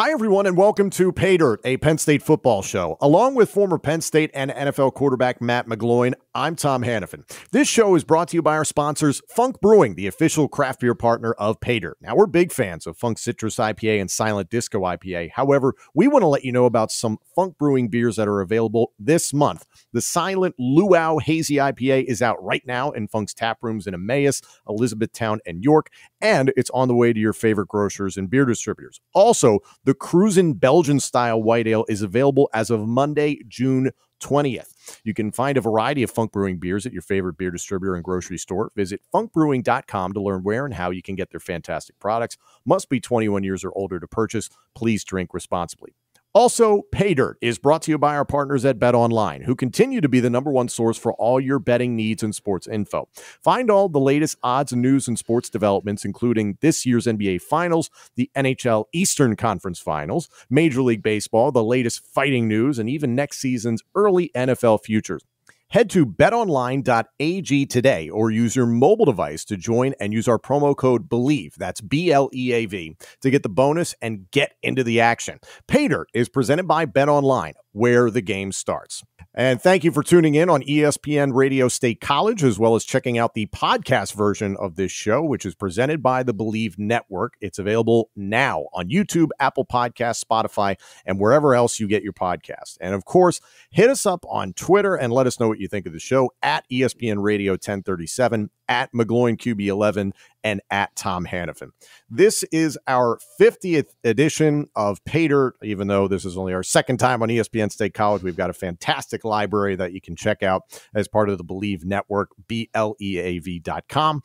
Hi, everyone, and welcome to PAYDIRT, a Penn State football show. Along with former Penn State and NFL quarterback Matt McGloin, I'm Tom Hannifan. This show is brought to you by our sponsors, Funk Brewing, the official craft beer partner of PAYDIRT. Now, we're big fans of Funk Citrus IPA and Silent Disco IPA. However, we want to let you know about some Funk Brewing beers that are available this month. The Silent Luau Hazy IPA is out right now in Funk's tap rooms in Emmaus, Elizabethtown, and York, and it's on the way to your favorite grocers and beer distributors. Also, the Cruisin' Belgian-style white ale is available as of Monday, June 20th. You can find a variety of Funk Brewing beers at your favorite beer distributor and grocery store. Visit funkbrewing.com to learn where and how you can get their fantastic products. Must be 21 years or older to purchase. Please drink responsibly. Also, PAYDIRT is brought to you by our partners at BetOnline, who continue to be the number one source for all your betting needs and sports info. Find all the latest odds and news and sports developments, including this year's NBA Finals, the NHL Eastern Conference Finals, Major League Baseball, the latest fighting news, and even next season's early NFL futures. Head to betonline.ag today or use your mobile device to join and use our promo code BLEAV, that's B-L-E-A-V, to get the bonus and get into the action. PAYDIRT is presented by BetOnline, where the game starts. And thank you for tuning in on ESPN Radio State College, as well as checking out the podcast version of this show, which is presented by the Bleav Network. It's available now on YouTube, Apple Podcasts, Spotify, and wherever else you get your podcast. And of course, hit us up on Twitter and let us know what you think of the show at ESPN Radio 1037, at McGloinQB11, and at Tom Hannifan. This is our 50th edition of PAYDIRT, even though this is only our second time on ESPN State College. We've got a fantastic library that you can check out as part of the Bleav Network, BLEAV.com.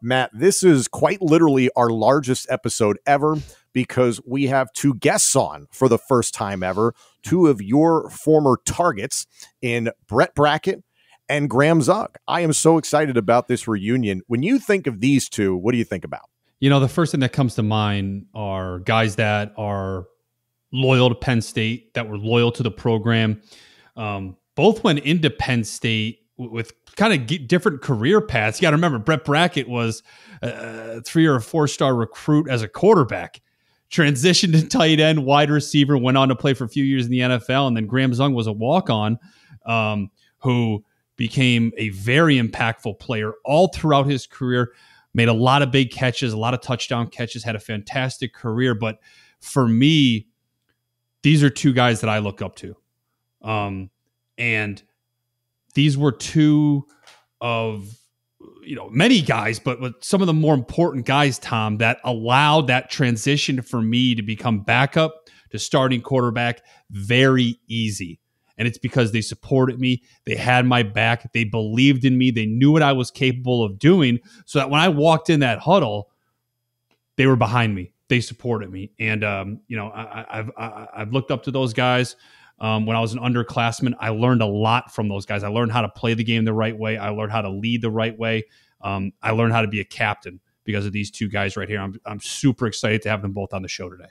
Matt, this is quite literally our largest episode ever, because we have two guests on for the first time ever, two of your former targets in Brett Brackett and Graham Zug. I am so excited about this reunion. When you think of these two, what do you think about? You know, the first thing that comes to mind are guys that are loyal to Penn State, that were loyal to the program. Both went into Penn State with kind of different career paths. You got to remember, Brett Brackett was a 3- or 4-star recruit as a quarterback, transitioned to tight end, wide receiver, went on to play for a few years in the NFL. And then Graham Zug was a walk-on who became a very impactful player all throughout his career, made a lot of big catches, a lot of touchdown catches, had a fantastic career. But for me, these are two guys that I look up to. And these were two of, you know, many guys, but with some of the more important guys, Tom, that allowed that transition for me to become backup to starting quarterback very easy. And it's because they supported me. They had my back. They Bleaved in me. They knew what I was capable of doing, so that when I walked in that huddle, they were behind me. They supported me. And, you know, I've looked up to those guys. When I was an underclassman, I learned a lot from those guys. I learned how to play the game the right way. I learned how to lead the right way. I learned how to be a captain because of these two guys right here. I'm super excited to have them both on the show today.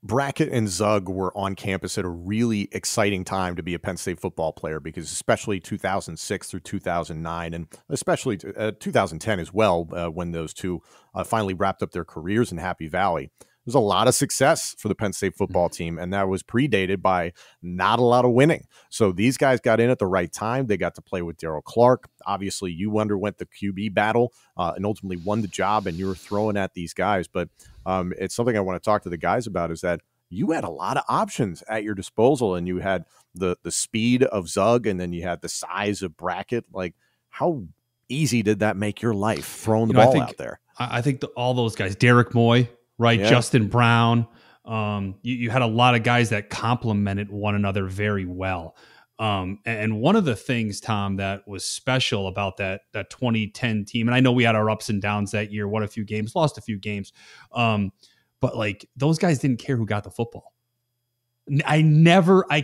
Brackett and Zug were on campus at a really exciting time to be a Penn State football player, because especially 2006 through 2009, and especially 2010 as well, when those two finally wrapped up their careers in Happy Valley. There's a lot of success for the Penn State football team, and that was predated by not a lot of winning. So these guys got in at the right time. They got to play with Daryl Clark. Obviously, you underwent the QB battle and ultimately won the job, and you were throwing at these guys. But it's something I want to talk to the guys about, is that you had a lot of options at your disposal, and you had the speed of Zug, and then you had the size of Brackett. Like, how easy did that make your life, throwing the ball out there? I think all those guys, Derrick Moye, right? Yeah. Justin Brown. You had a lot of guys that complemented one another very well. And one of the things, Tom, that was special about that 2010 team, and I know we had our ups and downs that year, won a few games, lost a few games. But like, those guys didn't care who got the football. I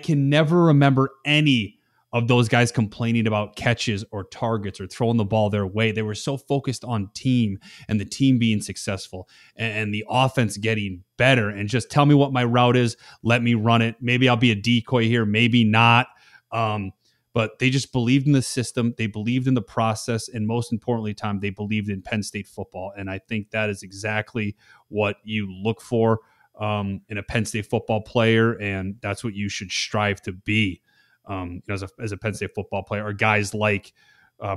can never remember any of those guys complaining about catches or targets or throwing the ball their way. They were so focused on team and the team being successful and the offense getting better. And just tell me what my route is. Let me run it. Maybe I'll be a decoy here. Maybe not. But they just Bleaved in the system. They Bleaved in the process. And most importantly, Tom, they Bleaved in Penn State football. And I think that is exactly what you look for and a Penn State football player, and that's what you should strive to be as a Penn State football player, or guys like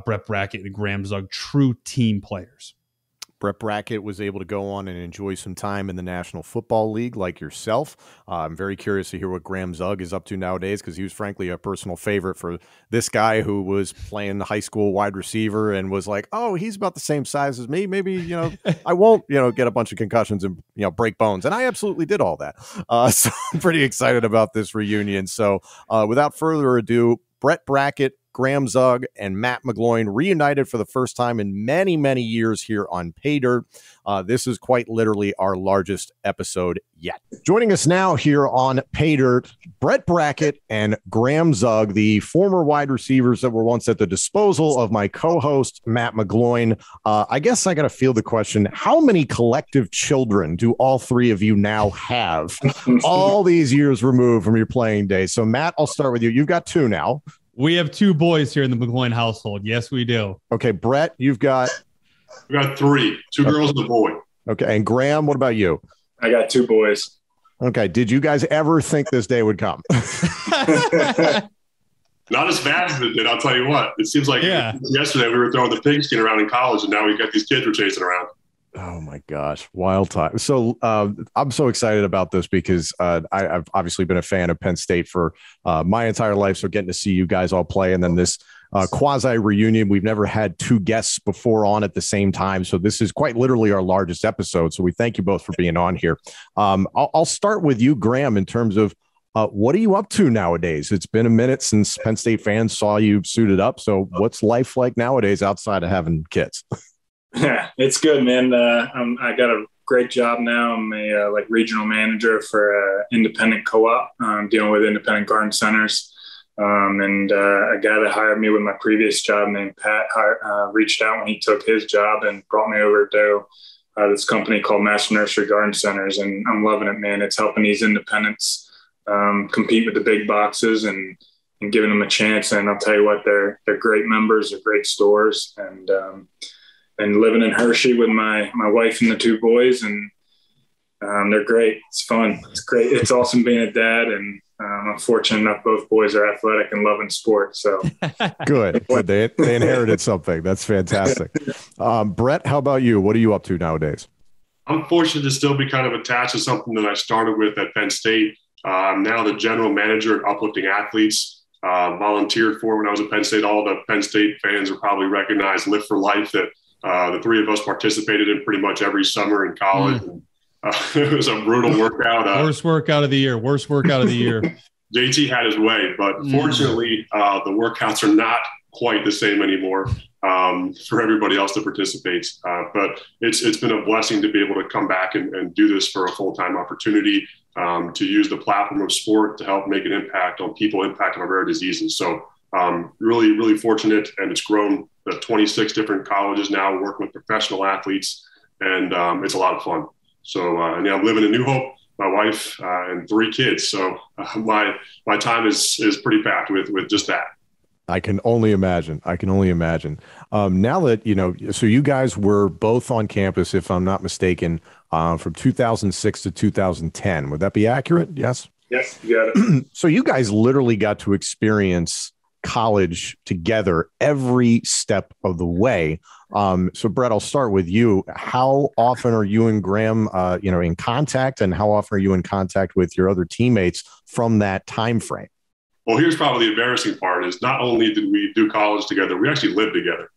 Brett Brackett and Graham Zug, true team players. Brett Brackett was able to go on and enjoy some time in the National Football League like yourself. I'm very curious to hear what Graham Zug is up to nowadays, because he was frankly a personal favorite for this guy who was playing high school wide receiver and was like, oh, he's about the same size as me. Maybe, I won't, get a bunch of concussions and, break bones. And I absolutely did all that. So I'm pretty excited about this reunion. So without further ado, Brett Brackett, Graham Zug, and Matt McGloin reunited for the first time in many, many years here on PAYDIRT. This is quite literally our largest episode yet. Joining us now here on PAYDIRT, Brett Brackett and Graham Zug, the former wide receivers that were once at the disposal of my co-host, Matt McGloin. I guess I got to field the question, how many collective children do all three of you now have all these years removed from your playing days? So, Matt, I'll start with you. You've got two now. We have two boys here in the McGloin household. Yes, we do. Okay, Brett, you've got... We've got three. Two girls and a boy. Okay, and Graham, what about you? I got two boys. Okay, did you guys ever think this day would come? Not as fast as it did, I'll tell you what. It seems like yesterday we were throwing the pigskin around in college, and now we've got these kids we're chasing around. Oh my gosh. Wild time. So I'm so excited about this because I've obviously been a fan of Penn State for my entire life. So getting to see you guys all play, and then this quasi reunion, we've never had two guests before on at the same time. So this is quite literally our largest episode. So we thank you both for being on here. I'll start with you, Graham, in terms of what are you up to nowadays? It's been a minute since Penn State fans saw you suited up. So what's life like nowadays outside of having kids? Yeah, it's good, man. I got a great job now. I'm a regional manager for independent co-op, dealing with independent garden centers. A guy that hired me with my previous job named Pat reached out when he took his job and brought me over to this company called Master Nursery Garden Centers. And I'm loving it, man. It's helping these independents compete with the big boxes and giving them a chance. And I'll tell you what, they're great members, they're great stores. And living in Hershey with my wife and the two boys, and they're great. It's fun. It's great. It's awesome being a dad, and I'm fortunate enough both boys are athletic and loving sports. So good. They inherited something. That's fantastic. Brett, how about you? What are you up to nowadays? I'm fortunate to still be kind of attached to something that I started with at Penn State. I'm now the general manager at Uplifting Athletes. Volunteered for when I was at Penn State. All the Penn State fans will probably recognize Live for Life that the three of us participated in pretty much every summer in college. Mm. It was a brutal workout. Worst workout of the year. JT had his way, but fortunately the workouts are not quite the same anymore for everybody else that participates. But it's been a blessing to be able to come back and do this for a full-time opportunity, to use the platform of sport to help make an impact on people impacted by rare diseases. So really, really fortunate. And it's grown to 26 different colleges now, working with professional athletes, and it's a lot of fun. So I'm living in New Hope, my wife and three kids. So my time is pretty packed with just that. I can only imagine. Now that, so you guys were both on campus, if I'm not mistaken, from 2006 to 2010. Would that be accurate? Yes. Yes, you got it. So you guys literally got to experience college together every step of the way. So Brett, I'll start with you. How often are you and Graham, in contact, and how often are you in contact with your other teammates from that time frame? Well, here's probably the embarrassing part is not only did we do college together, we actually lived together.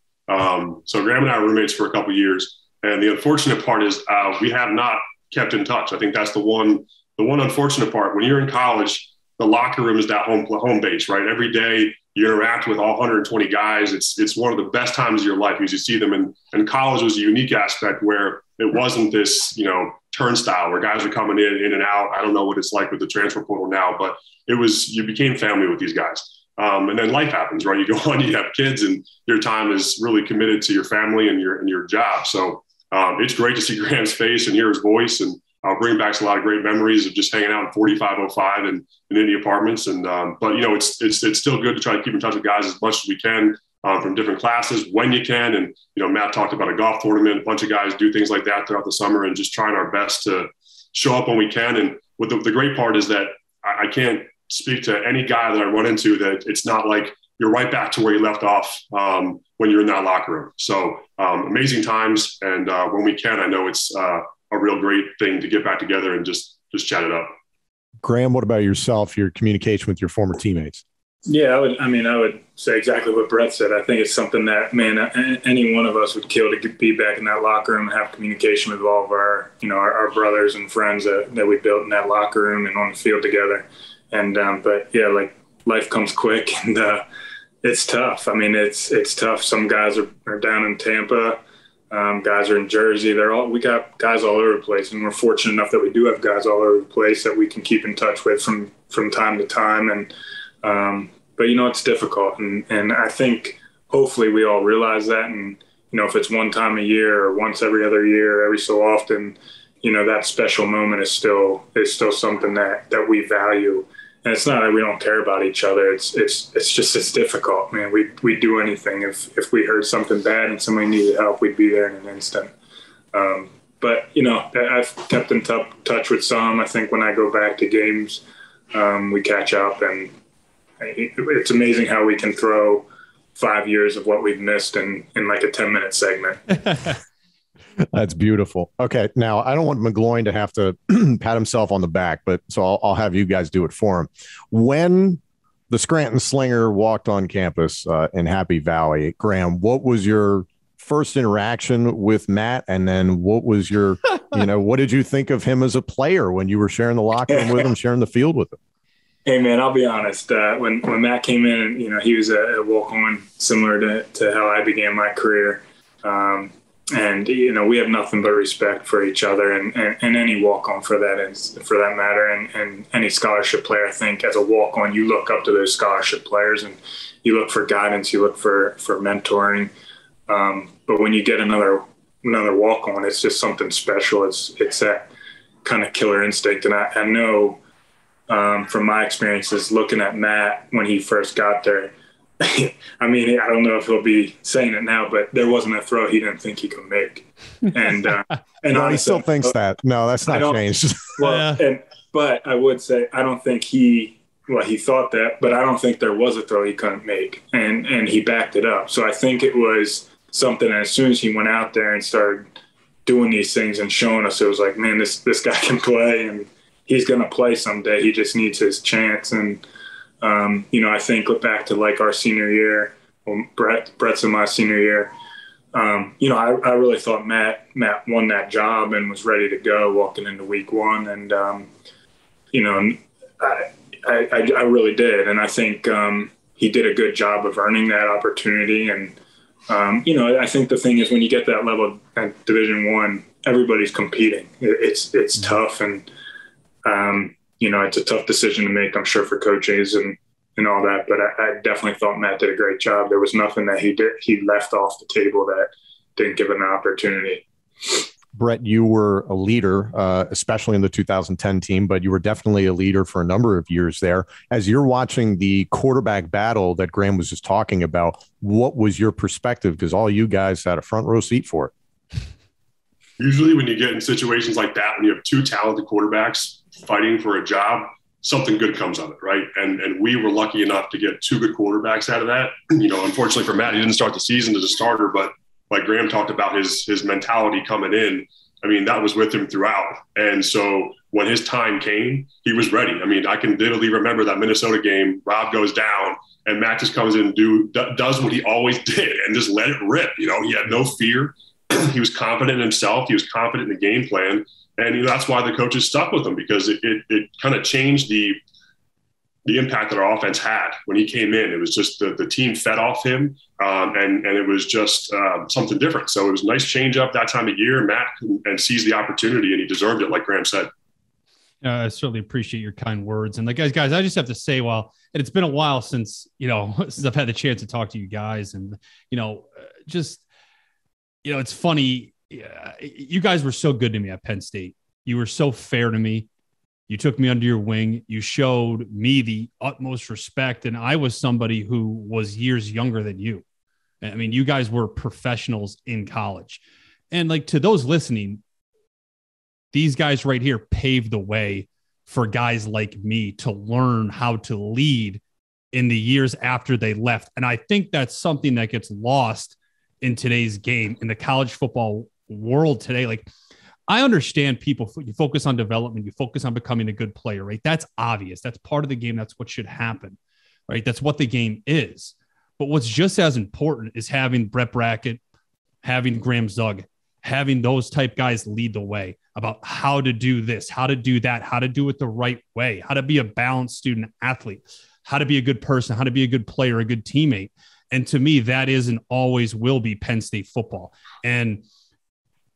So Graham and I were roommates for a couple of years. And the unfortunate part is we have not kept in touch. I think that's the one unfortunate part. When you're in college, the locker room is that home base, right? Every day you interact with all 120 guys. It's one of the best times of your life because you see them. And college was a unique aspect where it wasn't this, turnstile where guys are coming in and out. I don't know what it's like with the transfer portal now, but it was, you became family with these guys. And then life happens, right? You go on, you have kids, and your time is really committed to your family and your job. So it's great to see Graham's face and hear his voice. And I'll bring back a lot of great memories of just hanging out in 4505 and in the apartments. And, but it's still good to try to keep in touch with guys as much as we can. from different classes when you can. And, you know, Matt talked about a golf tournament, a bunch of guys do things like that throughout the summer and just trying our best to show up when we can. And what the great part is that I can't speak to any guy that I run into that it's not like you're right back to where you left off when you're in that locker room. So amazing times. And when we can, I know it's a real great thing to get back together and just chat it up. Graham, what about yourself, your communication with your former teammates? Yeah, I would say exactly what Brett said. I think it's something that, man, any one of us would kill to be back in that locker room and have communication with all of our, you know, our brothers and friends that we built in that locker room and on the field together. And, but yeah, like life comes quick and it's tough. I mean, it's tough. Some guys are down in Tampa. Guys are in Jersey. We got guys all over the place, and we're fortunate enough that we do have guys all over the place that we can keep in touch with from time to time. And but you know, it's difficult, and I think hopefully we all realize that. And you know, if it's one time a year or once every other year, every so often, you know, that special moment is still something that we value. And it's not that we don't care about each other. It's just, it's difficult, man. We do anything. If we heard something bad and somebody needed help, we'd be there in an instant. But, you know, I've kept in touch with some. I think when I go back to games, we catch up. And it's amazing how we can throw 5 years of what we've missed in like a 10-minute segment. That's beautiful. Okay. Now, I don't want McGloin to have to pat himself on the back, but so I'll have you guys do it for him. When the Scranton Slinger walked on campus in Happy Valley, Graham, what was your first interaction with Matt? And then what was your, you know, what did you think of him as a player when you were sharing the locker room with him, sharing the field with him? Hey, man, I'll be honest. When Matt came in, you know, he was a walk-on similar to how I began my career. And, you know, we have nothing but respect for each other and any walk-on for that matter. And any scholarship player, I think, as a walk-on, you look up to those scholarship players and you look for guidance, you look for mentoring. But when you get another walk-on, it's just something special. It's that kind of killer instinct. And I know from my experiences looking at Matt when he first got there, I mean, I don't know if he'll be saying it now, but there wasn't a throw he didn't think he could make. And no, honestly, he still thinks that. No, that's not changed. Well, yeah. But I would say I don't think he thought that, but I don't think there was a throw he couldn't make. And he backed it up. So I think it was something that as soon as he went out there and started doing these things and showing us, it was like, man, this guy can play and he's going to play someday. He just needs his chance. And, you know, I think look back to like our senior year, well, Brett's in my senior year. You know, I really thought Matt won that job and was ready to go walking into week one. And, you know, I really did. And I think he did a good job of earning that opportunity. And, you know, I think the thing is when you get that level at Division I, everybody's competing. It's tough. And, you know, it's a tough decision to make, I'm sure, for coaches and all that. But I definitely thought Matt did a great job. There was nothing that he left off the table that didn't give him an opportunity. Brett, you were a leader, especially in the 2010 team, but you were definitely a leader for a number of years there. As you're watching the quarterback battle that Graham was just talking about, what was your perspective? Because all you guys had a front row seat for it. Usually when you get in situations like that, when you have two talented quarterbacks fighting for a job, something good comes of it, right? And we were lucky enough to get two good quarterbacks out of that. You know, unfortunately for Matt, he didn't start the season as a starter, but like Graham talked about his mentality coming in, I mean, that was with him throughout. And so when his time came, he was ready. I mean, I can vividly remember that Minnesota game, Rob goes down and Matt just comes in and does what he always did and just let it rip. You know, he had no fear. He was confident in himself. He was confident in the game plan. And you know, that's why the coaches stuck with him, because it kind of changed the impact that our offense had when he came in. It was just the team fed off him, and it was just something different. So it was a nice change up that time of year. Matt and seized the opportunity, and he deserved it, like Graham said. I certainly appreciate your kind words. And like guys, I just have to say, and it's been a while since I've had the chance to talk to you guys, and you know, just you know, it's funny. Yeah, you guys were so good to me at Penn State. You were so fair to me. You took me under your wing. You showed me the utmost respect. And I was somebody who was years younger than you. I mean, you guys were professionals in college. And like, to those listening, these guys right here paved the way for guys like me to learn how to lead in the years after they left. And I think that's something that gets lost in today's game, in the college football world today. Like, I understand people, you focus on development, you focus on becoming a good player, right? That's obvious. That's part of the game. That's what should happen, right? That's what the game is. But what's just as important is having Brett Brackett, having Graham Zug, having those type guys lead the way about how to do this, how to do that, how to do it the right way, how to be a balanced student athlete, how to be a good person, how to be a good player, a good teammate. And to me, that is and always will be Penn State football. And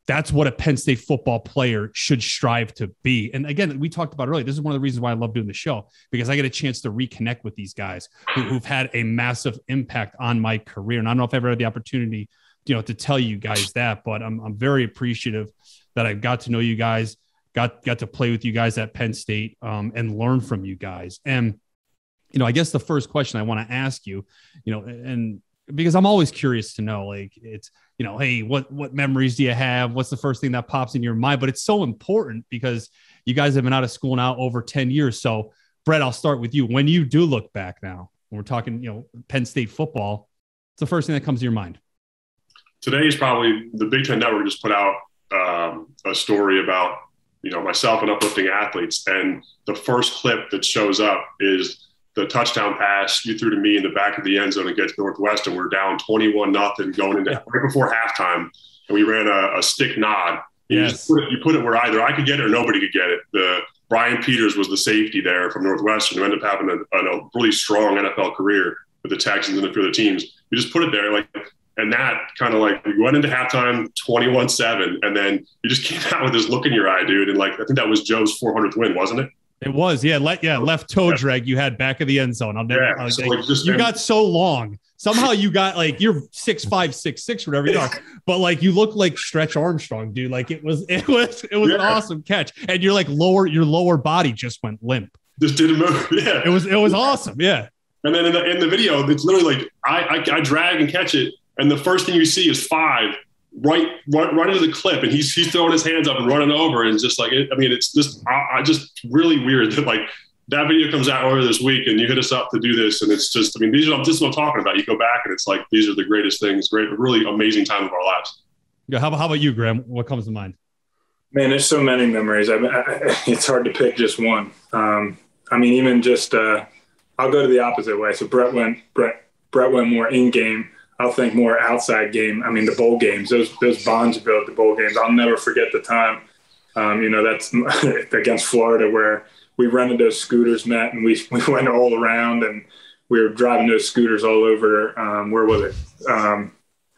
that's what a Penn State football player should strive to be. And again, we talked about earlier, this is one of the reasons why I love doing the show, because I get a chance to reconnect with these guys who've had a massive impact on my career. And I don't know if I've ever had the opportunity, you know, to tell you guys that, but I'm very appreciative that I got to know you guys, got to play with you guys at Penn State, and learn from you guys. And, you know, I guess the first question I want to ask you, you know, and because I'm always curious to know, like, it's, you know, hey, what memories do you have? What's the first thing that pops in your mind? But it's so important because you guys have been out of school now over 10 years. So Brett, I'll start with you. When you do look back now, when we're talking, you know, Penn State football, what's the first thing that comes to your mind? Today is probably the Big Ten Network just put out a story about, you know, myself and uplifting athletes. And the first clip that shows up is the touchdown pass you threw to me in the back of the end zone against Northwestern. We're down 21-0 going into right before halftime. And we ran a stick nod. Yes. You put it where either I could get it or nobody could get it. The Brian Peters was the safety there from Northwestern, who ended up having a really strong NFL career with the Texans and a few other teams. You just put it there. And that kind of like, we went into halftime 21-7, and then you just came out with this look in your eye, dude. And like, I think that was Joe's 400th win, wasn't it? It was, yeah. Left toe drag you had back of the end zone. I'll never. Yeah, so like, you got so long. Somehow you got like, you're 6'5", 6'6", whatever you are, but like you look like Stretch Armstrong, dude. Like it was an awesome catch, and you're like your lower body just went limp. Just didn't move. Yeah, it was awesome. Yeah. And then in the video, it's literally like I drag and catch it. And the first thing you see is five right into the clip, and he's throwing his hands up and running over, and just like, I mean, it's just I just really weird that like that video comes out earlier this week, and you hit us up to do this, and it's just, I mean, this is what I'm talking about. You go back, and it's like these are the greatest things, really amazing time of our lives. Yeah, how about you, Graham? What comes to mind? Man, there's so many memories. It's hard to pick just one. I mean, even just I'll go to the opposite way. So Brett went more in game. I'll think more outside game. I mean, the bowl games, those bonds you build, the bowl games. I'll never forget the time, you know, that's against Florida, where we rented those scooters, Matt, and we went all around, and we were driving those scooters all over, where was it?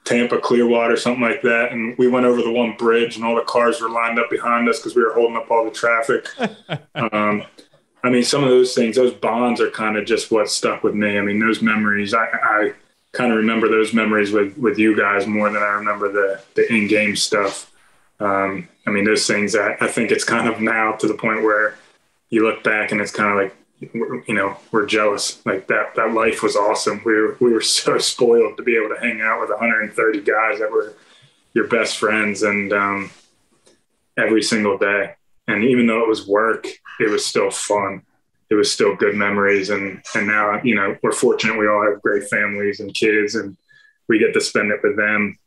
Tampa, Clearwater, something like that. And we went over the one bridge, and all the cars were lined up behind us because we were holding up all the traffic. I mean, some of those things, those bonds are kind of just what stuck with me. I mean, those memories, I kind of remember those memories with you guys more than I remember the in-game stuff. I mean, those things, I think it's kind of now to the point where you look back and it's kind of like, you know, we're jealous. Like that life was awesome. We were so spoiled to be able to hang out with 130 guys that were your best friends, and every single day. And even though it was work, it was still fun. It was still good memories. And now, you know, we're fortunate. We all have great families and kids, and we get to spend it with them.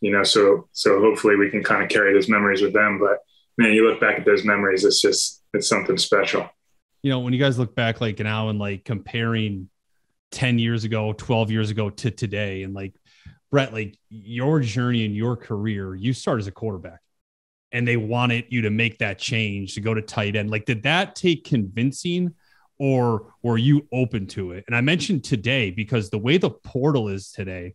You know, so hopefully we can kind of carry those memories with them, but man, you look back at those memories, it's something special. You know, when you guys look back like now and like comparing 10 years ago, 12 years ago to today, and like, Brett, like your journey and your career, you started as a quarterback, and they wanted you to make that change to go to tight end. Like, did that take convincing, or were you open to it? And I mentioned today because the way the portal is today,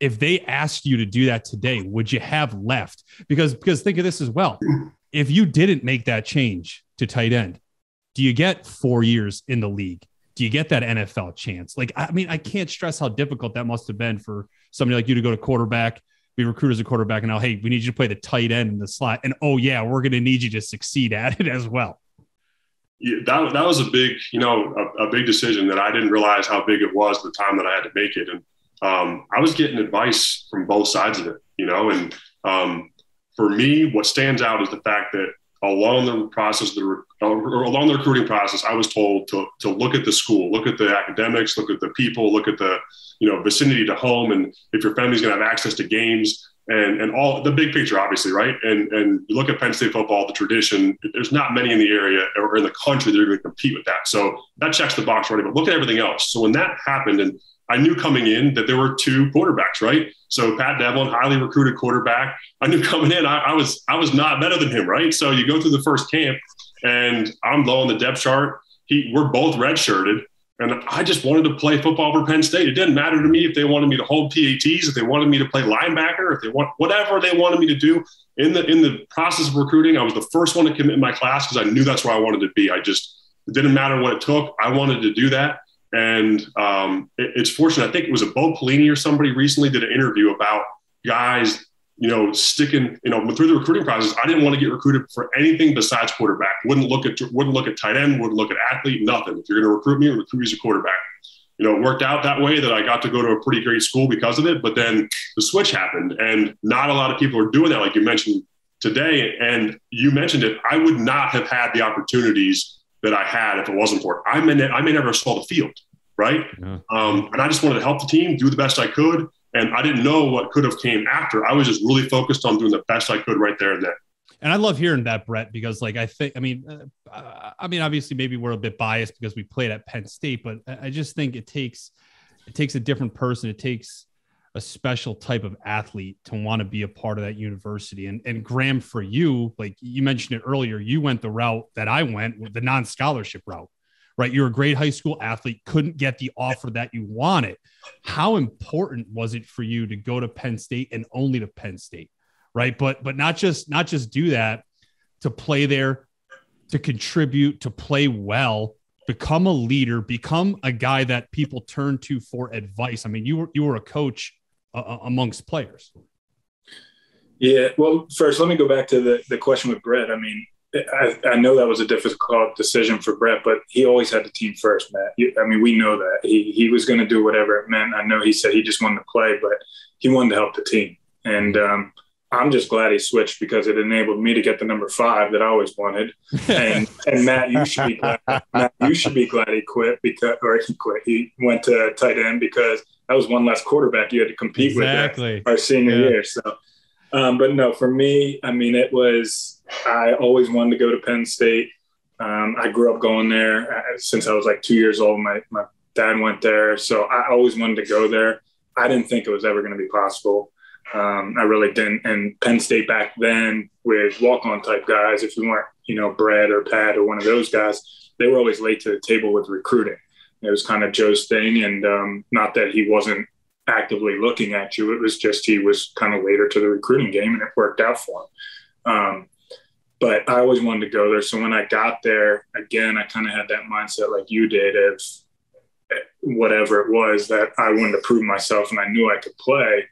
if they asked you to do that today, would you have left? Because think of this as well. If you didn't make that change to tight end, do you get 4 years in the league? Do you get that NFL chance? Like, I mean, I can't stress how difficult that must've been for somebody like you to go to quarterback, be recruited as a quarterback, and now, hey, we need you to play the tight end in the slot. And, oh, yeah, we're going to need you to succeed at it as well. Yeah, that was a big decision that I didn't realize how big it was at the time that I had to make it. And I was getting advice from both sides of it, you know, and for me, what stands out is the fact that along the process, along the recruiting process, I was told to look at the school, look at the academics, look at the people, look at the, you know, vicinity to home, and if your family's going to have access to games and all the big picture, obviously, right? And you look at Penn State football, the tradition, there's not many in the area or in the country that are going to compete with that. So that checks the box already, but look at everything else. So when that happened, and I knew coming in that there were two quarterbacks, right? So Pat Devlin, highly recruited quarterback. I knew coming in, I was not better than him, right? So you go through the first camp and I'm low on the depth chart. We're both redshirted. And I just wanted to play football for Penn State. It didn't matter to me if they wanted me to hold PATs, if they wanted me to play linebacker, if they want whatever they wanted me to do. In the process of recruiting, I was the first one to commit in my class because I knew that's where I wanted to be. It didn't matter what it took. I wanted to do that. And it's fortunate. I think it was a Bo Pelini or somebody recently did an interview about guys, you know, sticking, you know, through the recruiting process. I didn't want to get recruited for anything besides quarterback. Wouldn't look at tight end, wouldn't look at athlete, nothing. If you're going to recruit me, recruit me as a quarterback. You know, it worked out that way that I got to go to a pretty great school because of it. But then the switch happened, and not a lot of people are doing that, like you mentioned today. And you mentioned it. I would not have had the opportunities that I had if it wasn't for it. I may never have saw the field, right? Yeah. And I just wanted to help the team, do the best I could, and I didn't know what could have came after. I was just really focused on doing the best I could right there and then. And I love hearing that, Brett, because like I mean, obviously maybe we're a bit biased because we played at Penn State, but I just think it takes a different person. It takes a special type of athlete to want to be a part of that university. And Graham, for you, like you mentioned it earlier, you went the route that I went, the non-scholarship route, right? You're a great high school athlete, couldn't get the offer that you wanted. How important was it for you to go to Penn State and only to Penn State, right? But not just do that, to play there, to contribute, to play well, become a leader, become a guy that people turn to for advice. I mean, you were a coach amongst players. Yeah. Well, first, let me go back to the question with Brett. I mean, I know that was a difficult decision for Brett, but he always had the team first, Matt. I mean, we know that he was going to do whatever it meant. I know he said he just wanted to play, but he wanted to help the team. And, I'm just glad he switched because it enabled me to get the number 5 that I always wanted. And Matt, you should be glad he quit because he went to tight end because that was one less quarterback you had to compete with our senior year. So, but no, for me, I mean, I always wanted to go to Penn State. I grew up going there since I was like 2 years old. My dad went there. So I always wanted to go there. I didn't think it was ever going to be possible. I really didn't. And Penn State back then with walk-on type guys, if you weren't, you know, Brett or Pat or one of those guys, they were always late to the table with recruiting. It was kind of Joe's thing. And not that he wasn't actively looking at you. It was just, he was kind of later to the recruiting game and it worked out for him. But I always wanted to go there. So when I got there, again, I kind of had that mindset like you did of whatever it was that I wanted to prove myself and I knew I could play.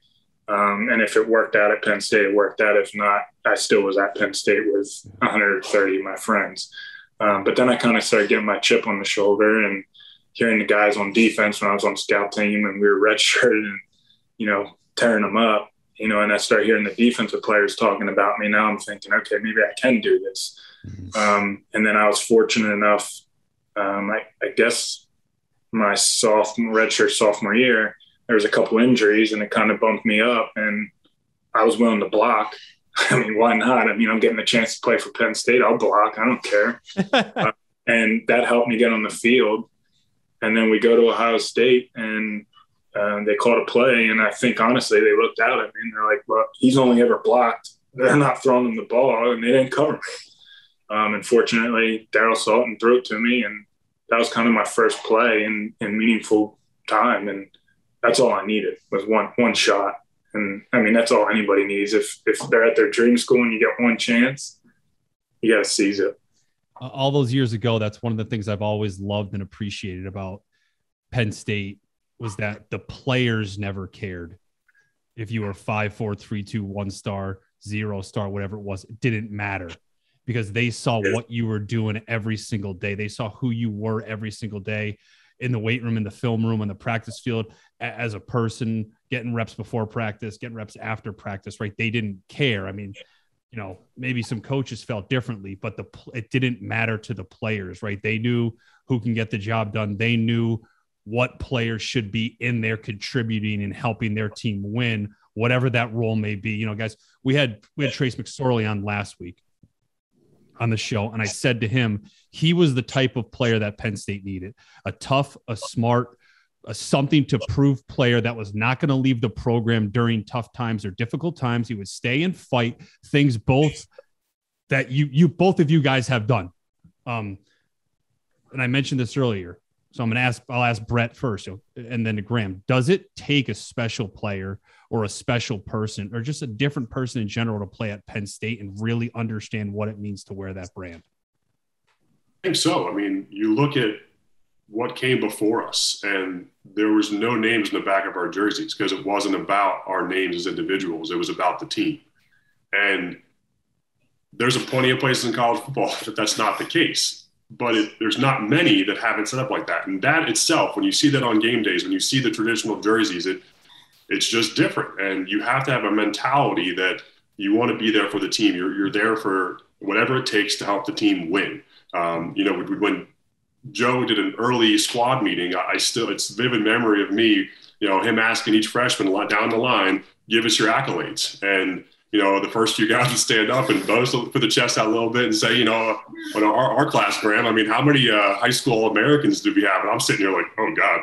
And if it worked out at Penn State, it worked out. If not, I still was at Penn State with 130 of my friends. But then I kind of started getting my chip on the shoulder and hearing the guys on defense when I was on scout team and we were redshirted and, you know, tearing them up, you know, and I started hearing the defensive players talking about me. Now I'm thinking, okay, maybe I can do this. And then I was fortunate enough, I guess my redshirt sophomore year, there was a couple injuries and it kind of bumped me up and I was willing to block. I mean, why not? I mean, I'm getting a chance to play for Penn State. I'll block. I don't care. And that helped me get on the field. And then we go to Ohio State and they called a play. And I think, honestly, they looked out at me and they're like, well, he's only ever blocked. They're not throwing him the ball and they didn't cover me. And fortunately, Daryl saw it and threw it to me. And that was kind of my first play in meaningful time. And that's all I needed was one shot. And I mean, that's all anybody needs. If they're at their dream school and you get one chance, you got to seize it. All those years ago, that's one of the things I've always loved and appreciated about Penn State was that the players never cared. If you were 5, 4, 3, 2, 1 star, 0 star, whatever it was, it didn't matter because they saw what you were doing every single day. They saw who you were every single day. in the weight room, in the film room, on the practice field, as a person, getting reps before practice, getting reps after practice, right? They didn't care. I mean, you know, maybe some coaches felt differently, but it didn't matter to the players, right? They knew who can get the job done. They knew what players should be in there contributing and helping their team win, whatever that role may be. You know, guys, we had Trace McSorley on last week on the show, and I said to him, he was the type of player that Penn State needed. A tough, a smart, a something to prove player that was not going to leave the program during tough times or difficult times. He would stay and fight things both that you both of you guys have done. And I mentioned this earlier, so I'll ask Brett first, and then to Graham. Does it take a special player or a special person or just a different person in general to play at Penn State and really understand what it means to wear that brand? I think so. I mean, you look at what came before us, and there was no names in the back of our jerseys because it wasn't about our names as individuals. It was about the team. And there's plenty of places in college football that that's not the case, but there's not many that haven't set up like that. And that itself, when you see that on game days, when you see the traditional jerseys, it's just different. And you have to have a mentality that you want to be there for the team. You're there for whatever it takes to help the team win. You know, when Joe did an early squad meeting, it's vivid memory of me, you know, him asking each freshman down the line, give us your accolades. And, you know, the first few guys would stand up and both put the chest out a little bit and say, you know, on our class, Graham, I mean, how many high school Americans do we have? And I'm sitting here like, oh God,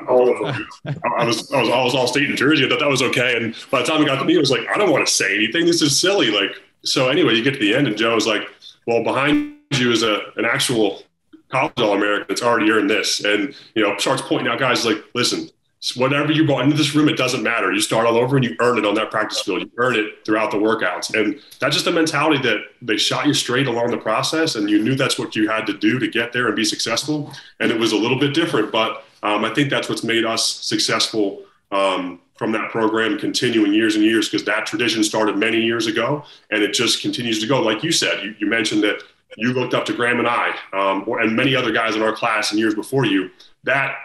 I was all state in Jersey. I thought that was okay. And by the time it got to me, it was like, I don't want to say anything. This is silly. Like, so anyway, you get to the end and Joe was like, well, behind you is an actual college All-American that's already earned this. And, you know, starts pointing out guys like, listen, whatever you brought into this room, it doesn't matter. You start all over and you earn it on that practice field. You earn it throughout the workouts. And that's just a mentality that they shot you straight along the process, and you knew that's what you had to do to get there and be successful. And it was a little bit different, but I think that's what's made us successful from that program continuing years and years, because that tradition started many years ago and it just continues to go. Like you said, you mentioned that you looked up to Graham and I, and many other guys in our class and years before you, that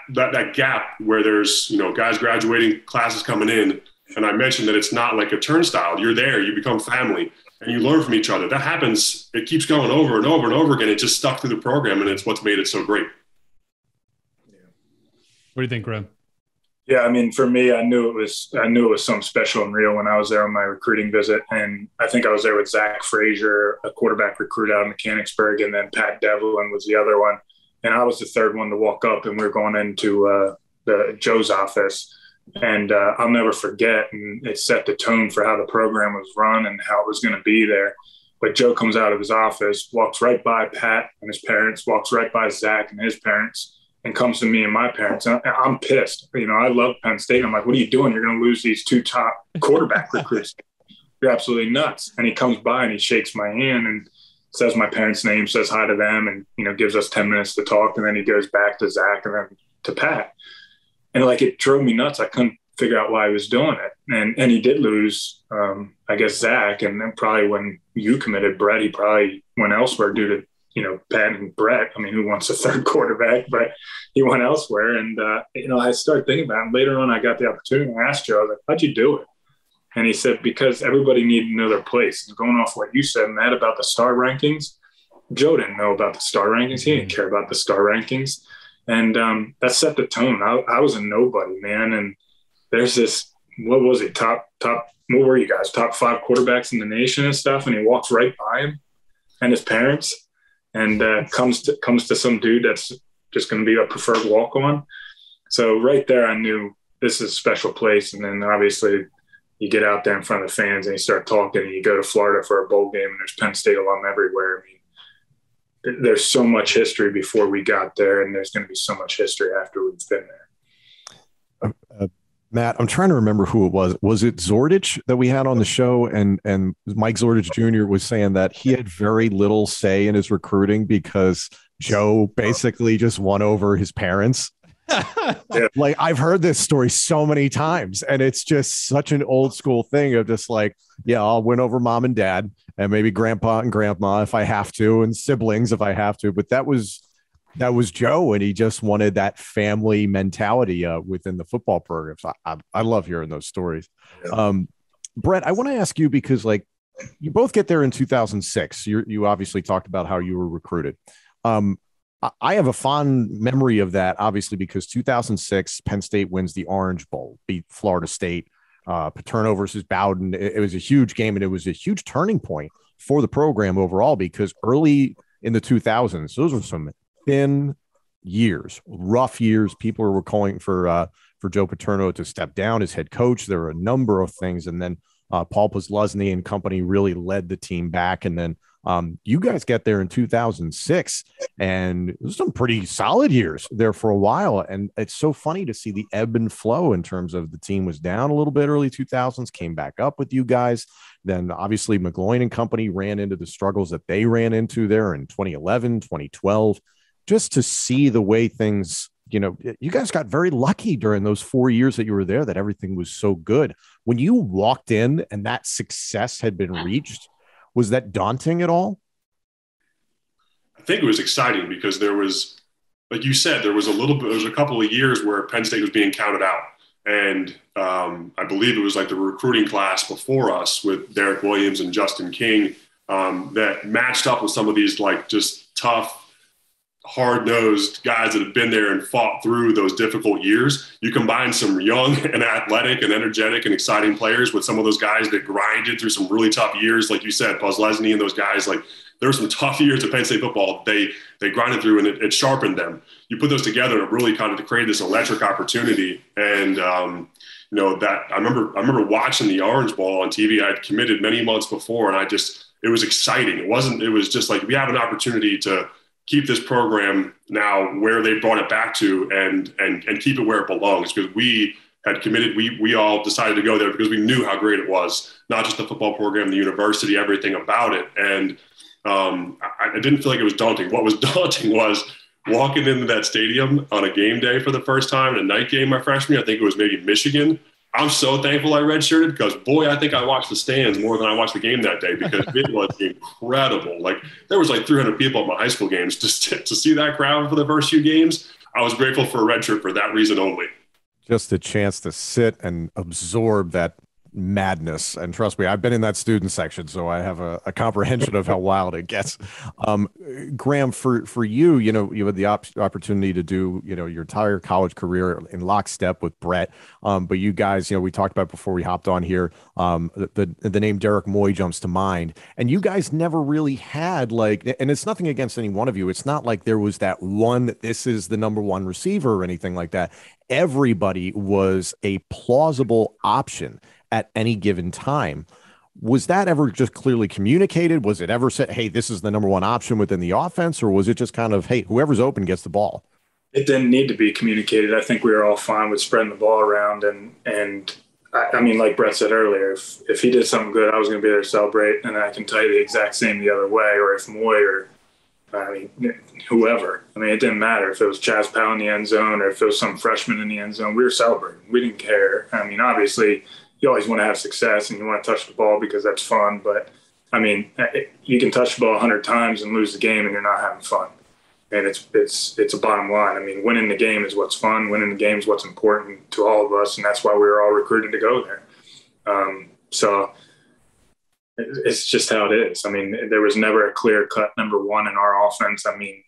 gap where there's, you know, guys graduating, classes coming in. And I mentioned that it's not like a turnstile. You're there, you become family, and you learn from each other. That happens. It keeps going over and over and over again. It just stuck through the program, and it's what's made it so great. Yeah. What do you think, Graham? Yeah, I mean, for me, I knew it was something special and real when I was there on my recruiting visit. And I think I was there with Zach Frazier, a quarterback recruit out of Mechanicsburg, and then Pat Devlin was the other one. And I was the third one to walk up, and we were going into Joe's office. And I'll never forget, and it set the tone for how the program was run and how it was going to be there. But Joe comes out of his office, walks right by Pat and his parents, walks right by Zach and his parents, and comes to me and my parents. And I'm pissed. You know, I love Penn State. I'm like, what are you doing? You're going to lose these two top quarterback recruits. You're absolutely nuts. And he comes by and he shakes my hand and says my parents' name, says hi to them, and, you know, gives us 10 minutes to talk. And then he goes back to Zach and then to Pat. And, like, it drove me nuts. I couldn't figure out why he was doing it. And he did lose, I guess, Zach. And then probably when you committed, Brett, he probably went elsewhere due to, you know, Pat and Brett. I mean, who wants a third quarterback? But he went elsewhere. And, you know, I started thinking about it. Later on, I got the opportunity and asked Joe, I was like, how'd you do it? And he said, because everybody needed to know their place. And going off what you said, Matt, about the star rankings, Joe didn't know about the star rankings. He didn't care about the star rankings. And that set the tone. I was a nobody, man. And there's this, what was it, what were you guys, top five quarterbacks in the nation and stuff? And he walks right by him and his parents, and comes to some dude that's just going to be a preferred walk-on. So right there, I knew this is a special place. And then obviously you get out there in front of the fans and you start talking, and you go to Florida for a bowl game, and there's Penn State alum everywhere. I mean, there's so much history before we got there, and there's going to be so much history after we've been there. Matt, I'm trying to remember who it was. Was it Zordich that we had on the show? And Mike Zordich Jr. was saying that he had very little say in his recruiting because Joe basically just won over his parents. Like, I've heard this story so many times, and it's just such an old school thing of just like, yeah, I'll win over mom and dad and maybe grandpa and grandma if I have to, and siblings if I have to. But that was That was Joe, and he just wanted that family mentality within the football program. So I love hearing those stories. Yeah. Brett, I want to ask you because, like, you both get there in 2006. You obviously talked about how you were recruited. I have a fond memory of that, obviously, because 2006, Penn State wins the Orange Bowl, beat Florida State, Paterno versus Bowden. It was a huge game, and it was a huge turning point for the program overall because early in the 2000s, those were some thin years, rough years. People were calling for Joe Paterno to step down as head coach. There were a number of things, and then Paul Posluszny and company really led the team back. And then you guys get there in 2006, and it was some pretty solid years there for a while. And it's so funny to see the ebb and flow in terms of the team was down a little bit early 2000s, came back up with you guys. Then obviously McGloin and company ran into the struggles that they ran into there in 2011, 2012, just to see the way things, you know, you guys got very lucky during those 4 years that you were there that everything was so good. When you walked in and that success had been reached, was that daunting at all? I think it was exciting because there was, like you said, there was a couple of years where Penn State was being counted out. And I Bleav it was like the recruiting class before us with Derek Williams and Justin King that matched up with some of these like just tough, hard-nosed guys that have been there and fought through those difficult years. You combine some young and athletic and energetic and exciting players with some of those guys that grinded through some really tough years. Like you said, Posluszny and those guys, like there were some tough years of Penn State football. They grinded through and it sharpened them. You put those together, it really kind of created this electric opportunity. And, you know, that I remember watching the Orange Bowl on TV. I'd committed many months before and it was exciting. It was just like, we have an opportunity to keep this program now where they brought it back to and keep it where it belongs. Because we had committed, we all decided to go there because we knew how great it was, not just the football program, the university, everything about it. And I didn't feel like it was daunting. What was daunting was walking into that stadium on a game day for the first time in a night game my freshman year. I think it was maybe Michigan. I'm so thankful I redshirted because, boy, I think I watched the stands more than I watched the game that day because it was incredible. Like, there was like 300 people at my high school games. Just to see that crowd for the first few games, I was grateful for a redshirt for that reason only. Just a chance to sit and absorb that madness. And trust me, I've been in that student section, so I have a comprehension of how wild it gets. Graham, for you, you know, you had the opportunity to do, you know, your entire college career in lockstep with Brett. But you guys, you know, we talked about before we hopped on here, the name Derrick Moye jumps to mind, and you guys never really had like, and it's nothing against any one of you. It's not like there was that one, this is the number one receiver or anything like that. Everybody was a plausible option at any given time. Was that ever just clearly communicated? Was it ever said, hey, this is the number one option within the offense? Or was it just kind of, hey, whoever's open gets the ball? It didn't need to be communicated. I think we were all fine with spreading the ball around. And I mean, like Brett said earlier, if he did something good, I was going to be there to celebrate. And I can tell you the exact same the other way. Or if Moye or, I mean, whoever. I mean, it didn't matter if it was Chas Powell in the end zone or if it was some freshman in the end zone. We were celebrating. We didn't care. I mean, obviously – you always want to have success and you want to touch the ball because that's fun. But, I mean, you can touch the ball 100 times and lose the game and you're not having fun. And it's a bottom line. I mean, winning the game is what's fun. Winning the game is what's important to all of us. And that's why we were all recruited to go there. So it's just how it is. I mean, there was never a clear-cut number one in our offense. I mean,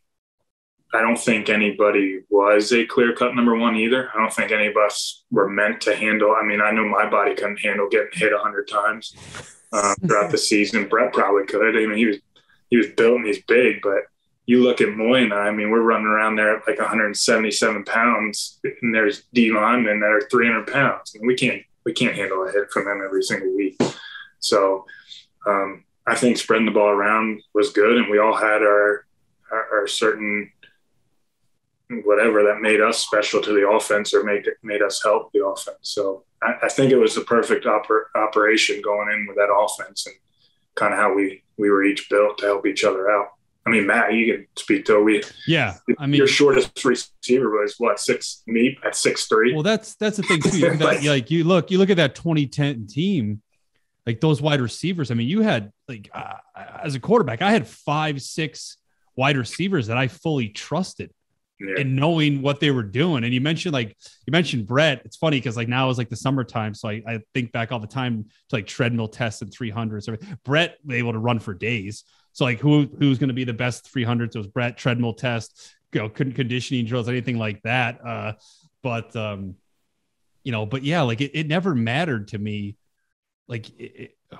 I don't think anybody was a clear-cut number one either. I don't think any of us were meant to handle. I mean, I know my body couldn't handle getting hit 100 times throughout the season. Brett probably could. I mean, he was built and he's big, but you look at Moye and I mean, we're running around there at like 177 pounds, and there's D linemen that are 300 pounds. I mean, we can't handle a hit from them every single week. So I think spreading the ball around was good, and we all had our certain – whatever that made us special to the offense or made us help the offense. So I think it was the perfect operation going in with that offense and kind of how we were each built to help each other out. I mean, Matt, you can speak to it. Yeah. I mean, your shortest receiver was what, 6'3". Well, that's the thing too. That, like you look at that 2010 team, like those wide receivers. I mean, you had like, as a quarterback, I had 5, 6 wide receivers that I fully trusted. and knowing what they were doing. And you mentioned Brett. It's funny because like now is like the summertime. So I think back all the time to like treadmill tests and 300s. Brett was able to run for days. So like who's going to be the best 300s? It was Brett, treadmill test, conditioning drills, anything like that. It never mattered to me. Like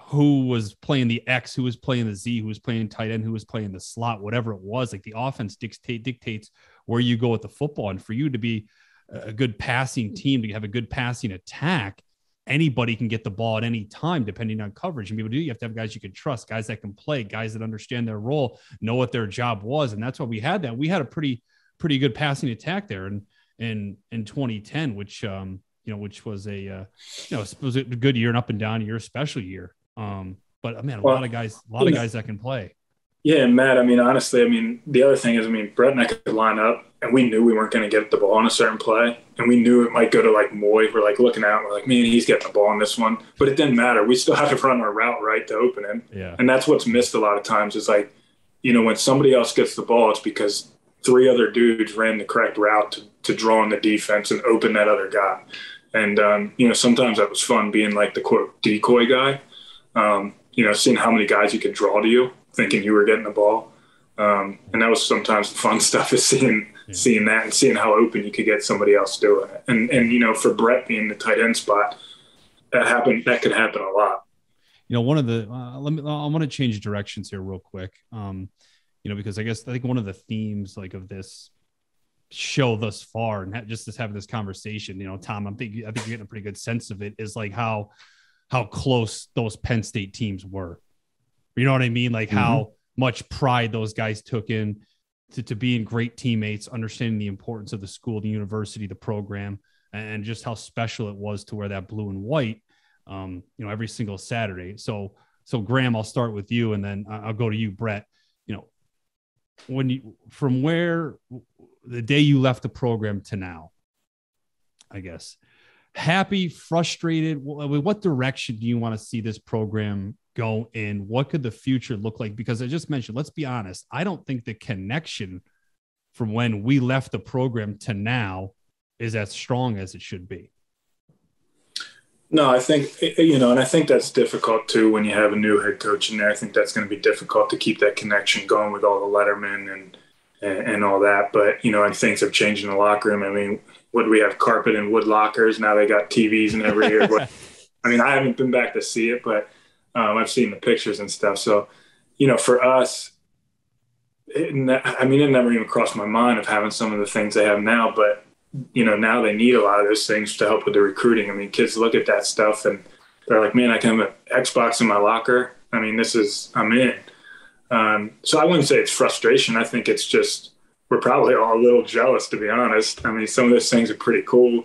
who was playing the X, who was playing the Z, who was playing tight end, who was playing the slot, whatever it was, like the offense dictates where you go with the football. And for you to be a good passing team, to have a good passing attack, anybody can get the ball at any time, depending on coverage. And people do, you have to have guys you can trust, guys that can play, guys that understand their role, know what their job was. And that's why we had a pretty good passing attack there. And in 2010, which was a good year, and up and down year, special year. But a lot of guys that can play. Yeah. And Matt, the other thing is, Brett and I could line up and we knew we weren't going to get the ball on a certain play. And we knew it might go to like Moye. We're like looking out and we're like, man, he's getting the ball on this one, but it didn't matter. We still have to run our route right to open him. Yeah. And that's what's missed a lot of times is like, when somebody else gets the ball, it's because three other dudes ran the correct route to draw on the defense and open that other guy. And, sometimes that was fun being like the quote decoy guy, seeing how many guys you could draw to you thinking you were getting the ball. And that was sometimes the fun stuff is seeing that and seeing how open you could get somebody else doing it. And for Brett being the tight end spot, that could happen a lot. One of the, I want to change directions here real quick. Because I think one of the themes like of this show thus far and just having this conversation, Tom, I think you're getting a pretty good sense of it is like how close those Penn State teams were. You know what I mean? Like how much pride those guys took in to being great teammates, understanding the importance of the school, the university, the program, and just how special it was to wear that blue and white, every single Saturday. So Graham, I'll start with you and then I'll go to you, Brett. From where the day you left the program to now, I guess, happy, frustrated, what direction do you want to see this program go in? What could the future look like? Because I just mentioned, let's be honest, I don't think the connection from when we left the program to now is as strong as it should be. No, I think, and I think that's difficult too when you have a new head coach in there. I think that's going to be difficult to keep that connection going with all the lettermen and all that. But, and things have changed in the locker room. What do we have? Carpet and wood lockers. Now they got TVs in every year. I haven't been back to see it, but I've seen the pictures and stuff. So, for us, it never even crossed my mind of having some of the things they have now, but now they need a lot of those things to help with the recruiting. Kids look at that stuff and they're like, man, I can have an Xbox in my locker. I'm in. So I wouldn't say it's frustration. I think it's just, we're probably all a little jealous, to be honest. Some of those things are pretty cool.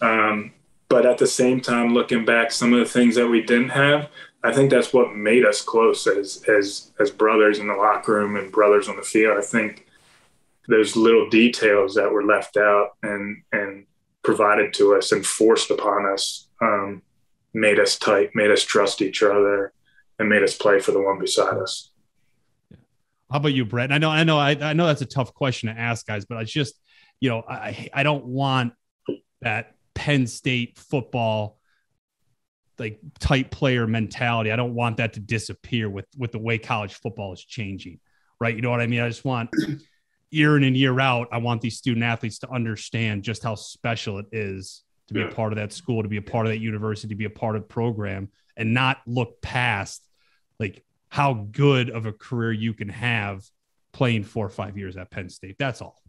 But at the same time, looking back, some of the things that we didn't have, I think that's what made us close as brothers in the locker room and brothers on the field. I think those little details that were left out and provided to us and forced upon us made us tight, made us trust each other, and made us play for the one beside us. Yeah. How about you, Brett? I know that's a tough question to ask guys, but it's just, I don't want that Penn State football like tight player mentality. I don't want that to disappear with the way college football is changing. Right. You know what I mean? I just want year in and year out, I want these student athletes to understand just how special it is to be a part of that school, to be a part of that university, to be a part of the program, and not look past like how good of a career you can have playing 4 or 5 years at Penn State. That's all.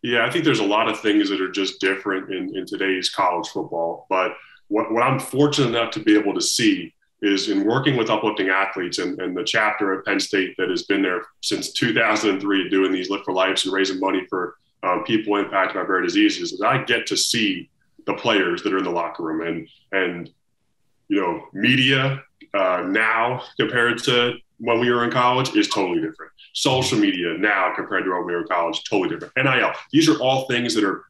Yeah. I think there's a lot of things that are just different in today's college football, but what I'm fortunate enough to be able to see is in working with uplifting athletes and the chapter at Penn State that has been there since 2003 doing these Lift for Lives and raising money for people impacted by rare diseases, is I get to see the players that are in the locker room and media now compared to when we were in college is totally different. Social media now compared to when we were in college, totally different. NIL, these are all things that are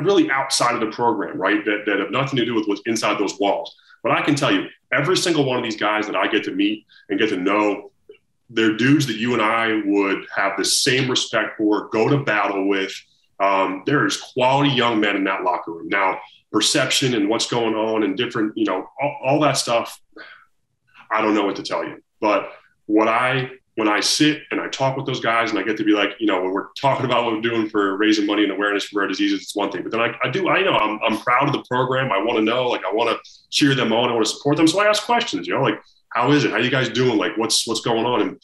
really outside of the program, right? That have nothing to do with what's inside those walls. But I can tell you, every single one of these guys that I get to meet and get to know, they're dudes that you and I would have the same respect for, go to battle with, There is quality young men in that locker room. Now, perception and what's going on and different, all that stuff, I don't know what to tell you. But when I sit and I talk with those guys and I get to be like, when we're talking about what we're doing for raising money and awareness for rare diseases, it's one thing. But then I'm proud of the program. I want to know, I want to cheer them on. I want to support them. So I ask questions, how is it? How you guys doing? What's going on? And,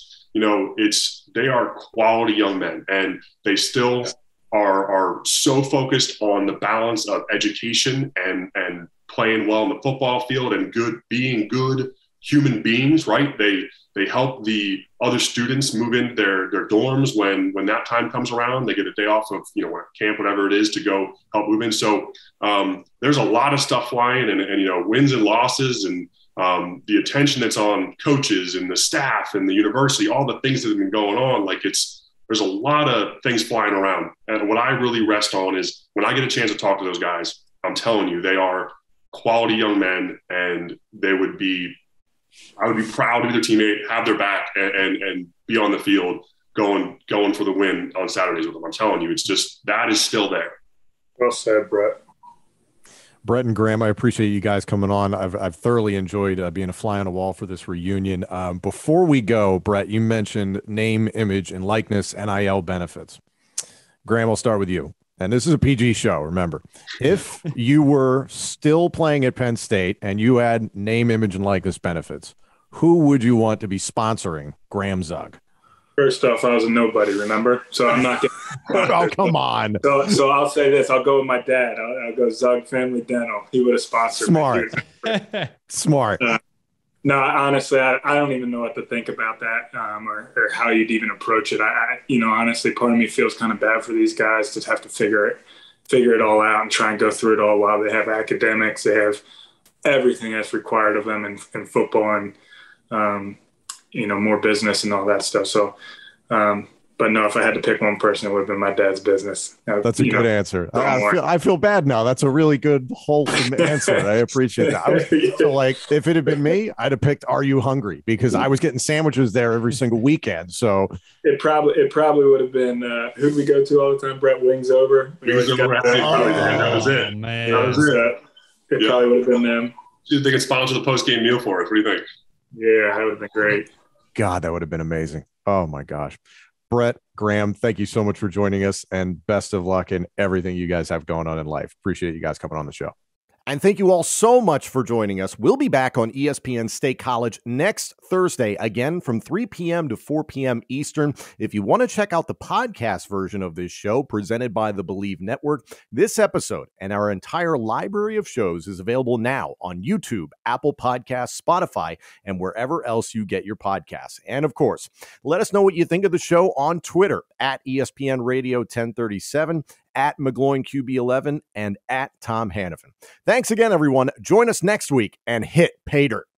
they are quality young men, and they still are so focused on the balance of education and playing well in the football field and being good human beings, right? They help the other students move in their dorms when that time comes around. They get a day off of camp, whatever it is, to go help move in. So there's a lot of stuff flying, and wins and losses, and the attention that's on coaches and the staff and the university, all the things that have been going on. There's a lot of things flying around. And what I really rest on is when I get a chance to talk to those guys, I'm telling you, they are quality young men, and I would be proud to be their teammate, have their back, and be on the field going for the win on Saturdays with them. I'm telling you, it's just, that is still there. Well said, Brett. Brett and Graham, I appreciate you guys coming on. I've thoroughly enjoyed being a fly on a wall for this reunion. Before we go, Brett, you mentioned name, image, and likeness, NIL benefits. Graham, I'll start with you. And this is a PG show, remember. If you were still playing at Penn State and you had name, image, and likeness benefits, who would you want to be sponsoring Graham Zug? First off, I was a nobody, remember? So I'm not getting oh, come on. So I'll say this. I'll go with my dad. I'll go Zug Family Dental. He would have sponsored me. Smart. No, honestly, I don't even know what to think about that or how you'd even approach it. Honestly, part of me feels kind of bad for these guys to have to figure it all out and try and go through it all while they have academics. They have everything that's required of them in football and more business and all that stuff. So, but no, if I had to pick one person, it would have been my dad's business. That's a good answer. I feel bad now. That's a really good wholesome answer. I appreciate that. If it had been me, I'd have picked Are You Hungry? Because I was getting sandwiches there every single weekend. So it probably would have been, who'd we go to all the time? Brett, Wings Over. That was it. Man. That was it. It probably would have been them. They could sponsor the post-game meal for us. What do you think? Yeah, that would have been great. God, that would have been amazing. Oh my gosh. Brett, Graham, thank you so much for joining us, and best of luck in everything you guys have going on in life. Appreciate you guys coming on the show. And thank you all so much for joining us. We'll be back on ESPN State College next Thursday, again from 3 p.m. to 4 p.m. Eastern. If you want to check out the podcast version of this show presented by the Bleav Network, this episode and our entire library of shows is available now on YouTube, Apple Podcasts, Spotify, and wherever else you get your podcasts. And of course, let us know what you think of the show on Twitter @ESPN Radio 1037. @McGloinQB11, and @TomHannifan. Thanks again, everyone. Join us next week and hit PAYDIRT.